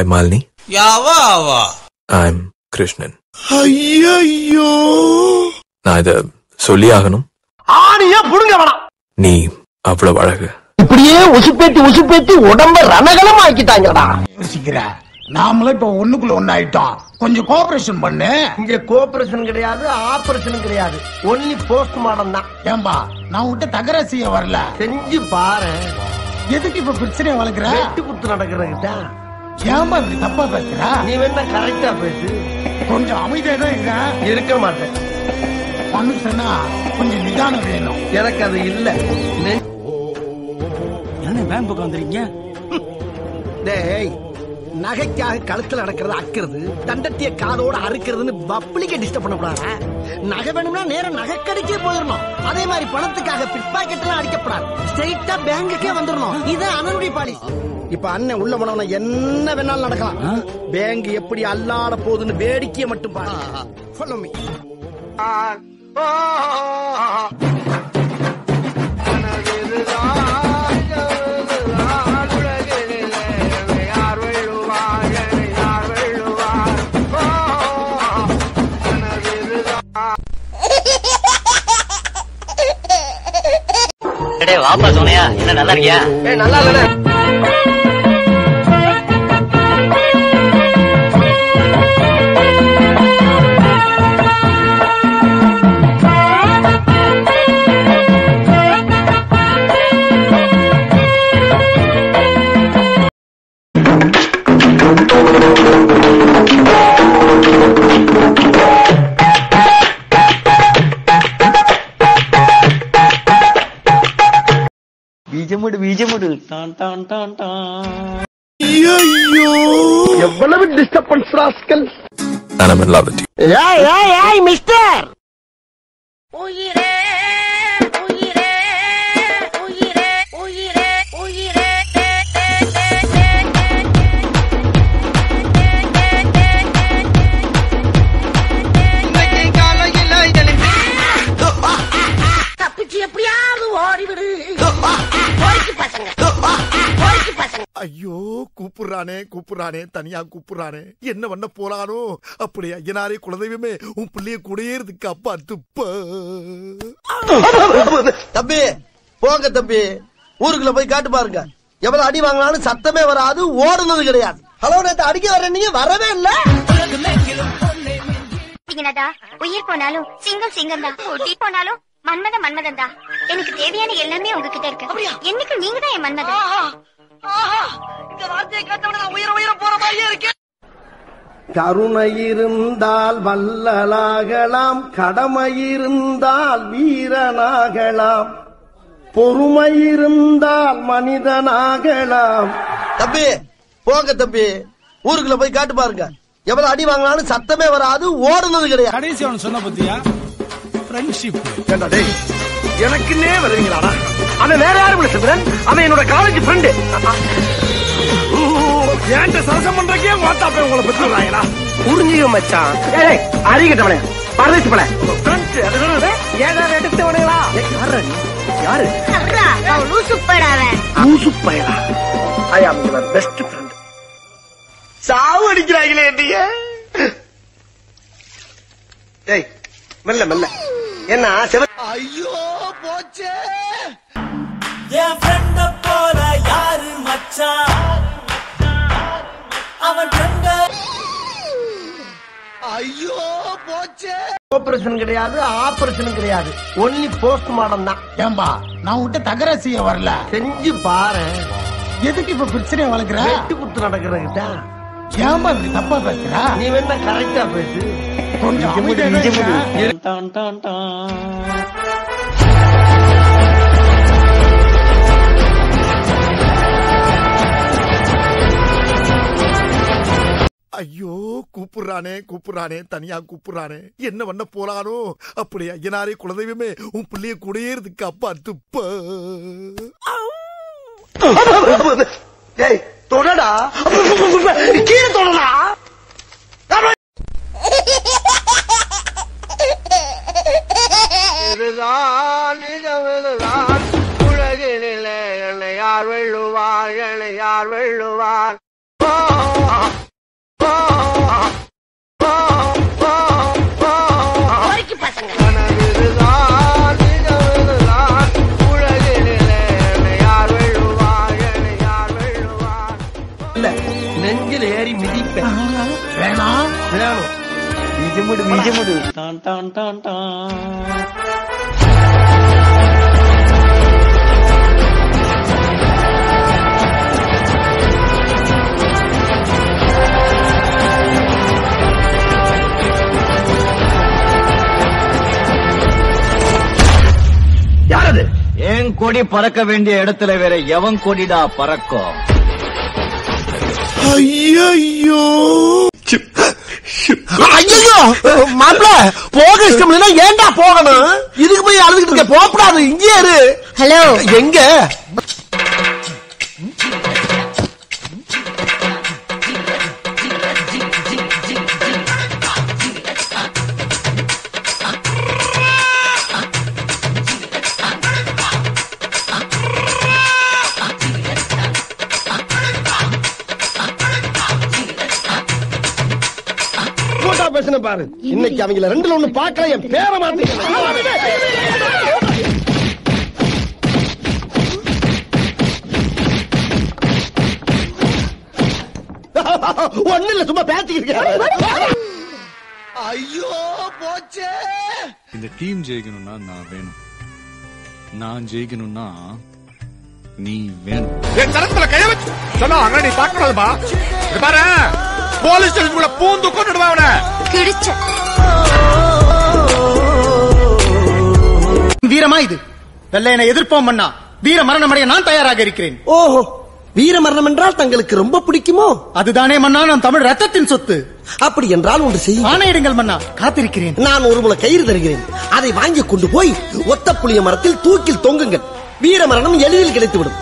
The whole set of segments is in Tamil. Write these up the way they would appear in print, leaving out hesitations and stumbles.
Hi, Malini. Yava. I'm Krishnan. Ayyo. Na idha solli aganum. Aaniya pudunga vana. Nee avlo valaga. Ipriye usupetti udamba ranagalam aakitaangada. Sikira. நாமளே இப்ப ஒண்ணுக்குள்ள ஒண்ணாயிட்டோம். கொஞ்சம் கோஆபரேஷன் பண்ணு. இங்க கோஆபரேஷன் கிடையாது, ஆபரேஷன் கிடையாது. ஒன்லி போஸ்ட்மார்டம் தான். ஏம்பா நான் உன்கிட்ட தகராசிய வரல. செஞ்சு பாரு. எதுக்கு இப்ப பிரச்சனை வளக்குற? வெட்டி குத்து நடக்குறங்கிட்ட. ஏம்பா நீ தப்பா பேசுற? நீ வேணா கரெக்ட்டா பேசு. கொஞ்சம் அமைதியா தான் இருக்க மாட்டேன். மனுஷனா கொஞ்சம் நிதானம் வேணும். எனக்கு அது இல்ல. என்ன பேங்க் பக்கம் வந்திருக்கீங்க? டேய் நகைக்காக கழுத்துல நடக்கிறது அக்கிறது தண்டத்திய காலோட அறுக்கிறதுன்னு பப்ளிக்க டிஸ்டர்ப் பண்ணக்கூடாது. நகை வேணும்னா நேரம் நகைக்கடிக்கே போயிடணும். அதே மாதிரி பணத்துக்காக பிட் பாக்கெட்லாம் அடிக்கப்படாது. ஸ்ட்ரெயிட்டா பேங்குக்கே வந்துடணும். இதுதான் அனனுடைய பாலிசி. இப்ப அண்ணன் உள்ள போனவன என்ன வேணாலும் நடக்கலாம். பேங்க் எப்படி அல்லாட போகுதுன்னு வேடிக்கையை மட்டும் பாருங்க. Follow me. வாப்பா சோனியா என்ன நல்லா இருக்கியா? நல்லா இல்ல. బీజముడు ఎవ్వలవి disturbance rascal I love you ఏయ్ మిస్టర్ ఉయిరే ఉయిరే ఉయిరే ఉయిరే ఉయిరే మై కాల ఇలా ఇలా తప్పిచి ఎప్పుడు ఓడి విడు ஐயோ கூப்பிடுறானே தனியா கூப்பிடுறானே என்ன பண்ண போறானோ அப்படியே ஐயனாரே குலதெய்வமே உன் பிள்ளைய கூடயே இருக்கு அப்பா துப்ப தம்பி போங்க தம்பி ஊருக்குள்ள போய் காட்டு பாருங்க எவ்வளவு அடி வாங்கினாலும் சத்தமே வராது ஓடுனது கிடையாது ஹலோ நேத்து அடிக்க வர நீங்க வரவே இல்ல உயிர் போனாலும் சிங்கம் சிங்கம் தான் ஒட்டி போனாலும் மன்மத மன்மதன் தான் எனக்கு தேவையான எல்லாமே உங்ககிட்ட இருக்கு என்னைக்கு நீங்க தான் என் மன்மதன் இந்த வார்த்தையை கேட்டவன நான் உயிர போற மாதிரியே இருக்கேன் கருணை இருந்தால் வள்ளலாகலாம் கடமை இருந்தால் வீரனாகலாம் பொறுமை இருந்தால் மனிதனாகலாம் தம்பி போங்க தம்பி ஊருக்குள்ள போய் காட்டு பாருங்க எவ்வளவு அடி வாங்கினாலும் சத்தமே வராது ஓடுனது கிடையாது கடைசி அவன் சொன்ன பத்தியா ஃப்ரெண்ட்ஷிப் ஏண்டா டேய் எனக்குன்னே வருவீங்களாடா அவன் வேற யாரும் இல்ல சிவரன் அவன் என்னோட காலேஜ் ஃப்ரெண்டு ஏன்ட்ட சரசம் பண்றக்கே வாட்டாப்பே உங்களை பத்திடுறாங்களா புரிஞ்சியோ மச்சான் ஏய் அறிகிட்டவனே பரதேசி போல ஃப்ரெண்ட் அதுதானே ஏதா எடுத்தவனேங்களா யாரு யாரு அடடா நான் லூசுப்பையடா I am your best friend சாவு அடிக்குறாங்களே என்னையே ஏய் மெல்ல மெல்ல என்ன ஐயோ போச்சே என் ஃப்ரெண்ட போல யாரு மச்சான் அவன் ஃப்ரெண்ட ஐயோ போச்சே ஆபரேஷன் கிடையாது ஒன்லி போஸ்ட்மார்டம் தான் ஏம்பா நான் உன்கிட்ட தகராசிய வரல செஞ்சு பாரு எதுக்கு இப்ப பிரச்சனை வளக்குற வெட்டி குத்து நடக்குறங்கிட்ட ஏம்பா நீ தப்பா பேசுற நீ வேணா கரெக்டா பேசு ஐயோ கூப்பிடுறானே தனியா கூப்பிடுறானே என்ன பண்ண போறானோ அப்படியே ஐயனாரே குலதெய்வமே உன் பிள்ளைய கூடயே இருக்கு அப்பா துப்ப தொடடா கீழே தொடடா உலகில் யார் வெள்ளுவார் टान टान टान टान। कोड़ी परक वेंडिय इडत्तुल वेरे एवन कोडिडा परक्को अय्यय्यो अय्यय्यो மாப்ள போக இஷ்டமில்லைனா ஏன்டா போகணும் இதுக்கு போய் அழுதுட்டு இருக்க போகப்படாது இங்கே இரு ஹலோ எங்க பாரு இன்னைக்கு அவங்கள ரெண்டுல ஒன்னு பார்க்கல என் பேரை மாத்திட்டேன் ஒண்ணு இல்ல சும்மா பேசிக்கிட்டு ஐயோ போச்சே இந்த டீம் ஜெயிக்கணும்னா நான் வேணும் நான் ஜெயிக்கணும்னா நீ வேணும் ஏன் தரத்துல கைய வச்சு சொன்னா அங்க நீ பார்க்கறதுமா பாரு போலீஸ் ஸ்டேஷன் கூட பூந்து கொண்டுடுவா அவனை வீரமா இது வெள்ளையனை எதிர்ப்போம் மன்னா வீர மரணம் அடைய நான் தயாராக இருக்கிறேன் ஓஹோ வீர மரணம் என்றால் தங்களுக்கு ரொம்ப பிடிக்குமோ அதுதானே மன்னா நான் தமிழ் ரத்தத்தின் சொத்து அப்படி என்றால் ஒன்று செய்ய ஆணையிடுங்கள் மன்னா காத்திருக்கிறேன் நான் ஒரு முளை கயிறு தருகிறேன் அதை வாங்கி கொண்டு போய் ஒத்த புளிய மரத்தில் தூக்கில் தொங்குங்கள் வீர மரணம் எளிதில் கிடைத்துவிடும்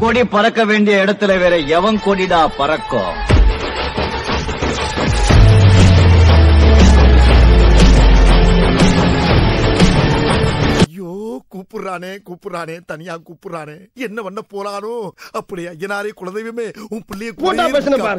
कोड़ी परक वेंडिय इडत्तुल वेरे एवन कोडिडा परक्को ஐயோ கூப்புறானே தனியா கூப்புறானே என்ன பண்ண போறானோ அப்படியே ஐயனாரே குலதெய்வமே உன் பிள்ளையை